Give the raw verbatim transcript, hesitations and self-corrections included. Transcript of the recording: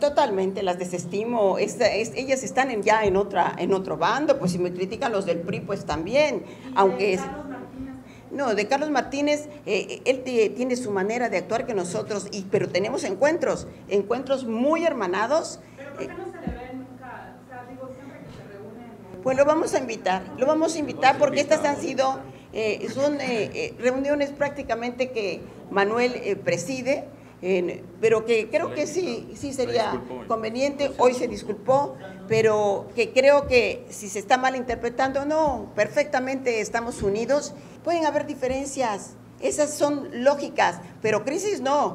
Totalmente, las desestimo. Es, es, ellas están en, ya en otra en otro bando, pues si me critican los del P R I, pues también. ¿Y aunque de Carlos Martínez? No, de Carlos Martínez, eh, él te, tiene su manera de actuar que nosotros, y pero tenemos encuentros, encuentros muy hermanados. ¿Pero por qué no se le ven nunca? O sea, digo, siempre que se reúnen. Pues lo vamos a invitar, lo vamos a invitar porque estas han sido, eh, son eh, eh, reuniones prácticamente que Manuel eh, preside. Eh, pero que creo que sí, sí sería conveniente, hoy se disculpó, pero que creo que si se está malinterpretando, no, perfectamente estamos unidos. Pueden haber diferencias, esas son lógicas, pero crisis no.